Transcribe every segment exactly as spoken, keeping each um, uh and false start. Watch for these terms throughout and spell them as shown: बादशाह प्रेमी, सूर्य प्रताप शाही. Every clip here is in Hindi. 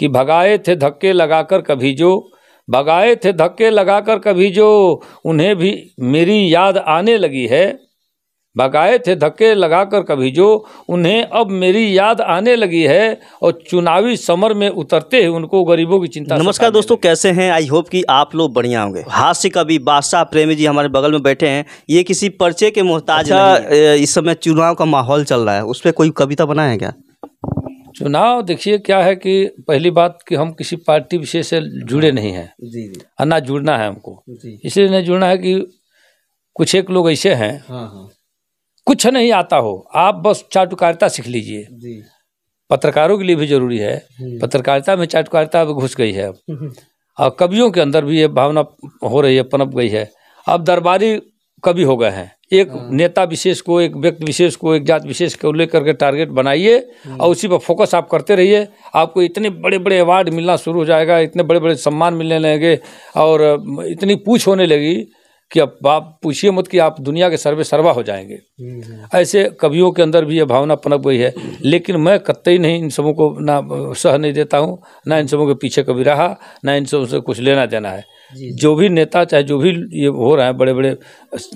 कि भगाए थे धक्के लगाकर कभी जो भगाए थे धक्के लगाकर कभी जो उन्हें भी मेरी याद आने लगी है। भगाए थे धक्के लगाकर कभी जो उन्हें अब मेरी याद आने लगी है और चुनावी समर में उतरते ही उनको गरीबों की चिंता। नमस्कार दोस्तों, कैसे हैं? आई होप कि आप लोग बढ़िया होंगे। हास्य कवि बादशाह प्रेमी जी हमारे बगल में बैठे हैं, ये किसी पर्चे के मोहताज नहीं है। इस समय चुनाव का माहौल चल रहा है, उस पर कोई कविता बनाए हैं क्या? चुनाव देखिए क्या है कि पहली बात कि हम किसी पार्टी विशेष से जुड़े नहीं हैं और ना जुड़ना है हमको, इसलिए नहीं जुड़ना है कि कुछ एक लोग ऐसे हैं कुछ नहीं आता हो, आप बस चाटुकारिता सीख लीजिए। पत्रकारों के लिए भी जरूरी है, पत्रकारिता में चाटुकारिता अब घुस गई है, अब और कवियों के अंदर भी ये भावना हो रही है, पनप गई है। अब दरबारी कवि हो गए हैं, एक नेता विशेष को, एक व्यक्ति विशेष को, एक जाति विशेष को लेकर के टारगेट बनाइए और उसी पर फोकस आप करते रहिए। आपको इतने बड़े बड़े अवार्ड मिलना शुरू हो जाएगा, इतने बड़े बड़े सम्मान मिलने लगेंगे और इतनी पूछ होने लगी कि अब आप पूछिए मत कि आप दुनिया के सर्वे सर्वा हो जाएंगे। ऐसे कवियों के अंदर भी ये भावना पनप गई है, लेकिन मैं कतई नहीं इन सबों को ना सह नहीं देता हूँ, ना इन सबों के पीछे कभी रहा, ना इन सबों से कुछ लेना देना है। जो भी नेता चाहे जो भी ये हो रहे हैं, बड़े बड़े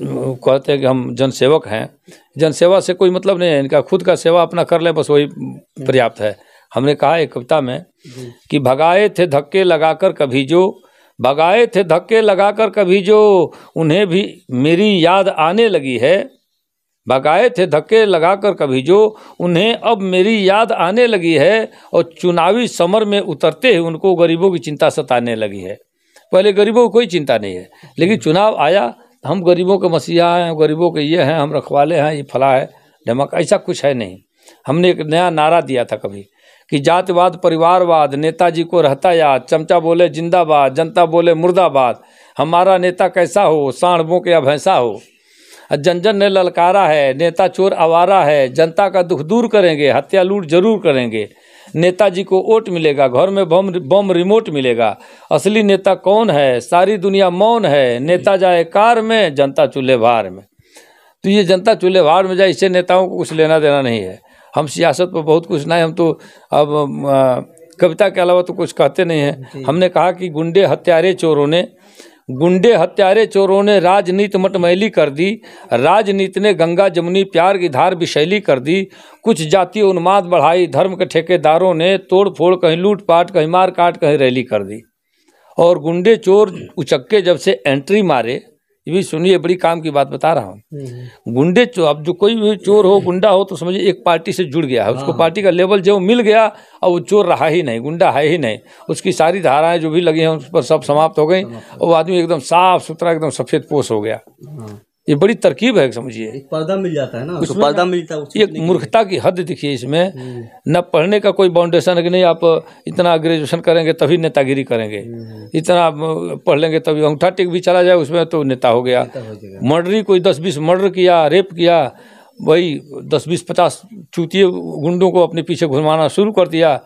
कहते हैं कि हम जनसेवक हैं, जनसेवा से कोई मतलब नहीं है इनका, खुद का सेवा अपना कर लें बस वही पर्याप्त है। हमने कहा एक कविता में कि भगाए थे धक्के लगाकर कभी जो भगाए थे धक्के लगाकर कभी जो उन्हें भी मेरी याद आने लगी है। भगाए थे धक्के लगाकर कभी जो उन्हें अब मेरी याद आने लगी है और चुनावी समर में उतरते ही उनको गरीबों की चिंता सताने लगी है। पहले गरीबों को कोई चिंता नहीं है, लेकिन चुनाव आया हम गरीबों के मसीहा हैं, गरीबों के ये हैं, हम रखवाले हैं, ये फला है ढमक, ऐसा कुछ है नहीं। हमने एक नया नारा दिया था कभी कि जातिवाद परिवारवाद नेताजी को रहता याद, चमचा बोले जिंदाबाद जनता बोले मुर्दाबाद, हमारा नेता कैसा हो सांडबों के या भैंसा हो, जन जन ने ललकारा है नेता चोर आवारा है, जनता का दुख दूर करेंगे हत्या लूट जरूर करेंगे, नेताजी को वोट मिलेगा घर में बम बम रिमोट मिलेगा, असली नेता कौन है सारी दुनिया मौन है, नेता जाए कार में जनता चूल्हे भार में। तो ये जनता चूल्हे भार में जाए, इससे नेताओं को कुछ लेना देना नहीं है। हम सियासत पर बहुत कुछ ना है, हम तो अब आ, कविता के अलावा तो कुछ कहते नहीं हैं। हमने कहा कि गुंडे हत्यारे चोरों ने गुंडे हत्यारे चोरों ने राजनीति मटमैली कर दी, राजनीति ने गंगा जमुनी प्यार की धार विषैली कर दी, कुछ जातीय उन्माद बढ़ाई धर्म के ठेकेदारों ने, तोड़ फोड़ कहीं लूट पाट कहीं मार काट कहीं रैली कर दी। और गुंडे चोर उचक्के जब से एंट्री मारे, ये भी सुनिए बड़ी काम की बात बता रहा हूँ, गुंडे चोर, अब जो कोई भी चोर हो गुंडा हो तो समझिए एक पार्टी से जुड़ गया है, उसको पार्टी का लेवल जो मिल गया और वो चोर रहा ही नहीं, गुंडा है ही नहीं, उसकी सारी धाराएं जो भी लगी हैं उस पर सब समाप्त हो गई और वो आदमी एकदम साफ सुथरा एकदम सफेद पोष हो गया। ये बड़ी तरकीब है, समझिए पर्दा मिल जाता है ना, पर्दा मिलता है। एक मूर्खता की हद देखिए, इसमें न पढ़ने का कोई बाउंडेशन है कि नहीं आप इतना ग्रेजुएशन करेंगे तभी नेतागिरी करेंगे, इतना पढ़ लेंगे तभी, अंगूठा टिक भी चला जाए उसमें तो नेता हो गया। मर्डरी कोई दस बीस मर्डर किया रेप किया, वही दस बीस पचास चूतिए गुंडों को अपने पीछे घुमाना शुरू कर दिया,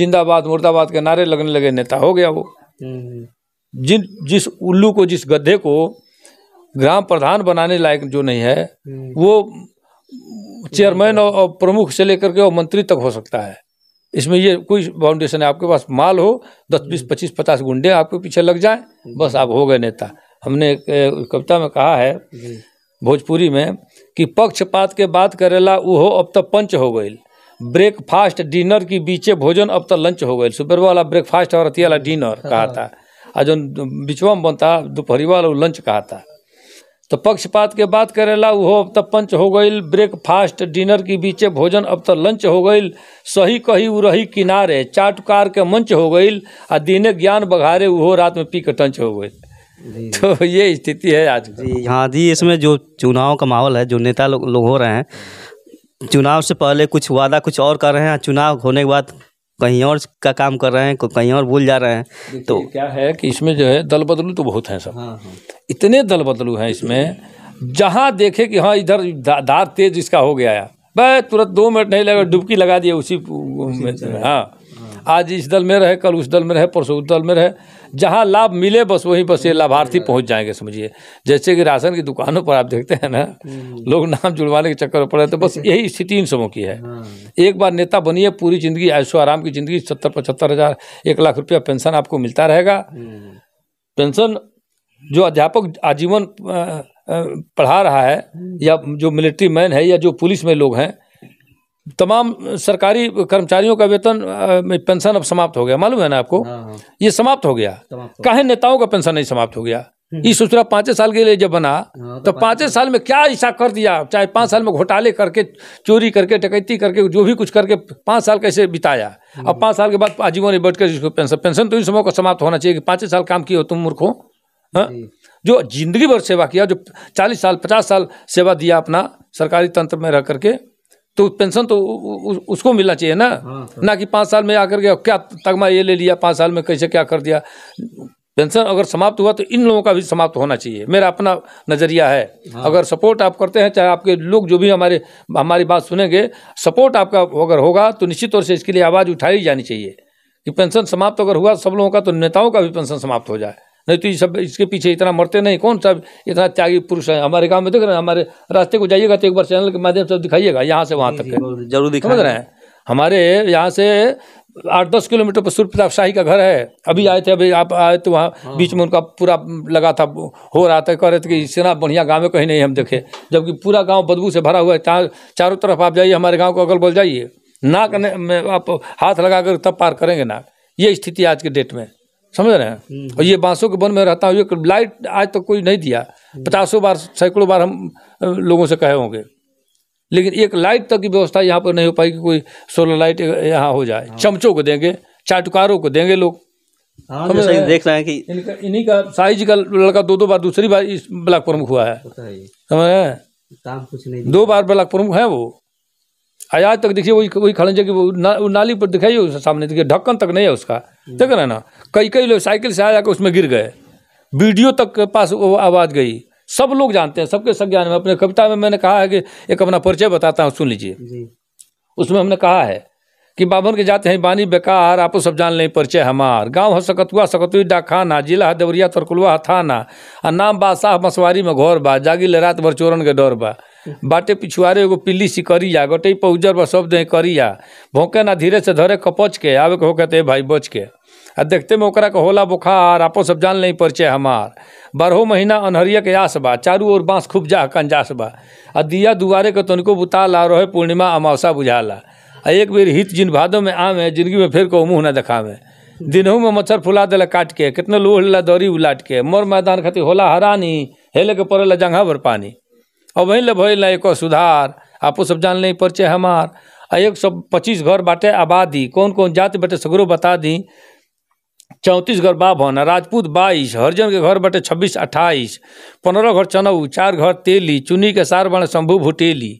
जिंदाबाद मुर्दाबाद के नारे लगने लगे, नेता हो गया वो। जिन जिस उल्लू को जिस गधे को ग्राम प्रधान बनाने लायक जो नहीं है वो चेयरमैन और प्रमुख से लेकर के और मंत्री तक हो सकता है। इसमें ये कोई फाउंडेशन है, आपके पास माल हो दस बीस पच्चीस पचास गुंडे आपके पीछे लग जाएं बस आप हो गए नेता। हमने कविता में कहा है भोजपुरी में कि पक्षपात के बात करेला उहो अब तक पंच हो गई, ब्रेकफास्ट डिनर की बीचे भोजन अब तक लंच हो गई। सुबह वाला ब्रेकफास्ट और रातिया वाला डिनर कहा था, आज जो बिचवा में बनता दोपहरी वाला लंच कहा था। तो पक्षपात के बात करेला वो अब तक पंच हो गई, ब्रेकफास्ट डिनर की बीचे भोजन अब तक लंच हो गई, सही कही उ रही किनारे चाटुकार के मंच हो गई, आ दीने ज्ञान बघारे वो रात में पी के टंच हो गई। तो ये स्थिति है आज जी। हाँ जी, इसमें जो चुनाव का माहौल है, जो नेता लोग लो हो रहे हैं, चुनाव से पहले कुछ वादा कुछ और कर रहे हैं, चुनाव होने के बाद कहीं और का काम कर रहे हैं, कहीं और भूल जा रहे हैं। तो क्या है कि इसमें जो है दल बदलू तो बहुत हैं सब। हाँ हाँ। इतने दल बदलू हैं इसमें, जहाँ देखे कि हाँ इधर दा, दार तेज इसका हो गया है, तुरंत दो मिनट नहीं लगा डुबकी लगा दिए उसी, उसी में। हाँ, हाँ। आज इस दल में रहे, कल उस दल में रहे, परसों उस दल में रहे, जहाँ लाभ मिले बस वहीं बस ये लाभार्थी पहुँच जाएंगे समझिए। जैसे कि राशन की दुकानों पर आप देखते हैं ना, लोग नाम जुड़वाने के चक्कर पड़े, तो बस यही स्थिति इन सबों की है। एक बार नेता बनिए, पूरी जिंदगी ऐशो आराम की जिंदगी, सत्तर पचहत्तर हज़ार एक लाख रुपया पेंशन आपको मिलता रहेगा। पेंशन जो अध्यापक आजीवन पढ़ा रहा है या जो मिलिट्री मैन है या जो पुलिस में लोग हैं, तमाम सरकारी कर्मचारियों का वेतन पेंशन अब समाप्त हो गया, मालूम है ना आपको। ये समाप्त हो गया, काहे नेताओं का पेंशन नहीं समाप्त हो गया। ये सूचना पाँचे साल के लिए जब बना तो पाँचे साल में क्या ऐसा कर दिया, चाहे पाँच साल में घोटाले करके, चोरी करके, डकैती करके, जो भी कुछ करके पाँच साल कैसे बिताया। अब पाँच साल के बाद आजीवन बैठ कर पेंशन पेंशन तो इन समयों को समाप्त होना चाहिए कि पाँचे साल काम किए हो तुम मूर्खों। हाँ, जो जिंदगी भर सेवा किया, जो चालीस साल पचास साल सेवा दिया अपना सरकारी तंत्र में रह करके, तो पेंशन तो उसको मिलना चाहिए ना। हाँ, ना कि पाँच साल में आकर के क्या तगमा ये ले लिया, पाँच साल में कैसे क्या कर दिया। पेंशन अगर समाप्त हुआ तो इन लोगों का भी समाप्त होना चाहिए, मेरा अपना नज़रिया है। हाँ, अगर सपोर्ट आप करते हैं, चाहे आपके लोग जो भी हमारे हमारी बात सुनेंगे, सपोर्ट आपका अगर होगा तो निश्चित तौर से इसके लिए आवाज़ उठाई जानी चाहिए कि पेंशन समाप्त अगर हुआ सब लोगों का, तो नेताओं का भी पेंशन समाप्त हो जाए। नहीं तो ये सब इसके पीछे इतना मरते नहीं, कौन सा इतना त्यागी पुरुष है हमारे गांव में। देख रहे हैं हमारे रास्ते को जाइएगा तो एक बार चैनल के माध्यम से दिखाइएगा, यहाँ से वहाँ तक है जरूर दिखा रहे हैं। हमारे यहाँ से आठ दस किलोमीटर पर सूर्य प्रताप शाही का घर है, अभी आए थे, अभी आप आए तो वहाँ बीच में उनका पूरा लगा था, हो रहा था, कह रहे थे कि इतना बढ़िया गाँव में कहीं नहीं हम देखे, जबकि पूरा गाँव बदबू से भरा हुआ है। चारों तरफ आप जाइए, हमारे गाँव को अगल बगल जाइए, नाक में आप हाथ लगा कर तब पार करेंगे नाक। ये स्थिति आज के डेट में, समझ रहे हैं। और ये बांसों के वन में रहता हूँ, ये लाइट आज तक कोई नहीं दिया, पचासों बार सैकड़ों बार हम लोगों से कहे होंगे, लेकिन एक लाइट तक की व्यवस्था यहाँ पर नहीं हो पाई कि कोई सोलर लाइट यहाँ हो जाए। चमचों को देंगे, चाटुकारों को देंगे लोग। हाँ, सही देख रहे हैं कि इनका इन्हीं का साई जी का लड़का दो दो बार दूसरी बार इस ब्लॉक प्रमुख हुआ है, समझ रहे हैं, दो बार ब्लॉक प्रमुख है वो। आज तक देखिए वही वही खड़े जगह वो ना, नाली पर दिखाइए, सामने देखिए ढक्कन तक नहीं है उसका, देख रहे ना। कई कई लोग साइकिल से आ जाकर उसमें गिर गए, वीडियो तक पास वो आवाज़ गई, सब लोग जानते हैं, सबके सब ज्ञान में। अपने कविता में मैंने कहा है कि एक अपना परिचय बताता हूँ, सुन लीजिए। उसमें हमने कहा है कि बाभन के जाते हैं बानी बेकार, आपो सब जान लें परिचय हमार, गाँव है सकतुआ सकतुई डाखाना, जिला है देवरिया तरकुलवा थाना, और नाम बादशाह मसवारी में घोर बा, जागी रात भर चोरन के डर बा, बाटे पिछुआरे एगो पिल्ली सिकरिया, गोटे पौजर व सब दे करिया, भौंके ना धीरे से धरे कपच के, आवे के हो कहते भाई बच के, आ देखते में ओकरा के होला बुखार, आपो सब जान ले परिचय हमार, बारहो महीना अनहरिया के आस बा, चारू ओर बाँस खूब जाह कंजास बा, आ दिया दुआरे के तनिको बुताला, रहे पूर्णिमा अमावसा बुझाला, आ एक बेर हित जिन भादों में आवे, जिंदगी में फिर को मुँह न दिखावे, दिनहू में मच्छर फुला देला काट के, कितने लोह लेला दौरी उलाट के, मोर मैदान खातिर होला हरानी, हेले के पड़ेला जंघा भर पानी, और वहीं ले भइल एको सुधार, आपो सब जान ले परिचय हमार, आ एक सौ पच्चीस घर बाटे आबादी, कौन कौन जाति बाटे सगरो बता दी, चौंतीस घर बा भौना, राजपूत बाईस, हरिजन के घर बाटे छब्बीस अट्ठाईस, पंद्रह घर चनऊ, चार घर तेली, चुनी के सार बण शंभू भुटेली,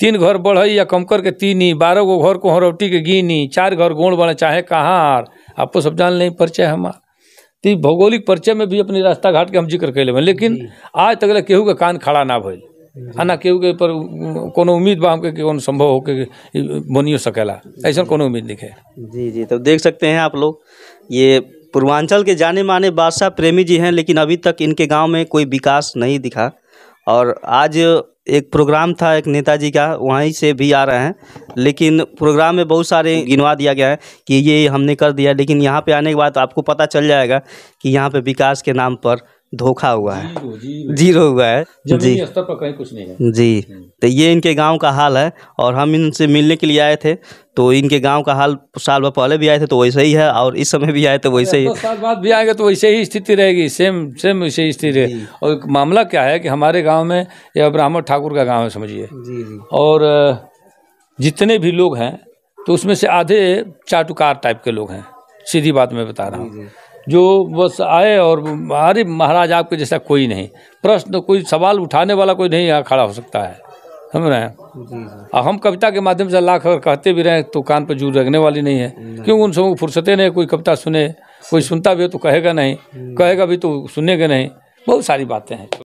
तीन घर बढ़ई या कमकर के तीनी, बारह गो घर को हरौटी के गिनी, चार घर गोण बण चाहे कहार, आपो सब जान ले परिचय हमार। तो भौगोलिक परिचय में भी अपनी रास्ता घाट के हम जिक्र कैले, लेकिन आज तक केहू के कान खड़ा ना भइल, आना केहू के पर कोनो उम्मीद बा हमके कि कौन संभव हो के बनियो सकेला, ऐसा कोनो उम्मीद नहीं है। जी जी, तो देख सकते हैं आप लोग, ये पूर्वांचल के जाने माने बादशाह प्रेमी जी हैं, लेकिन अभी तक इनके गांव में कोई विकास नहीं दिखा। और आज एक प्रोग्राम था एक नेताजी का, वहीं से भी आ रहे हैं, लेकिन प्रोग्राम में बहुत सारे गिनवा दिया गया है कि ये हमने कर दिया, लेकिन यहाँ पे आने के बाद आपको पता चल जाएगा कि यहाँ पे विकास के नाम पर धोखा हुआ है, जीरो, जीरो, जीरो हुआ है जी, स्तर पर कहीं कुछ नहीं है जी। तो ये इनके गांव का हाल है, और हम इनसे मिलने के लिए आए थे, तो इनके गांव का हाल साल भर पहले भी आए थे तो वैसे ही है, और इस समय भी आए तो वैसे ही, तो साल बाद भी आएंगे तो वैसे ही स्थिति रहेगी, सेम सेम वैसे ही स्थिति रहेगी। और मामला क्या है कि हमारे गाँव में, यह ब्राह्मण ठाकुर का गाँव है समझिए, और जितने भी लोग हैं तो उसमें से आधे चाटुकार टाइप के लोग हैं, सीधी बात मैं बता रहा हूँ, जो बस आए और अरे महाराज आपके जैसा कोई नहीं, प्रश्न कोई सवाल उठाने वाला कोई नहीं यहाँ खड़ा हो सकता है, समझ रहे हैं। हम कविता के माध्यम से लाख अगर कहते भी रहे तो कान पर जू रखने वाली नहीं है, क्योंकि उन सबको फुर्सतें नहीं, कोई कविता सुने, कोई सुनता भी हो तो कहेगा नहीं, कहेगा भी तो सुनेगा नहीं, बहुत सारी बातें हैं।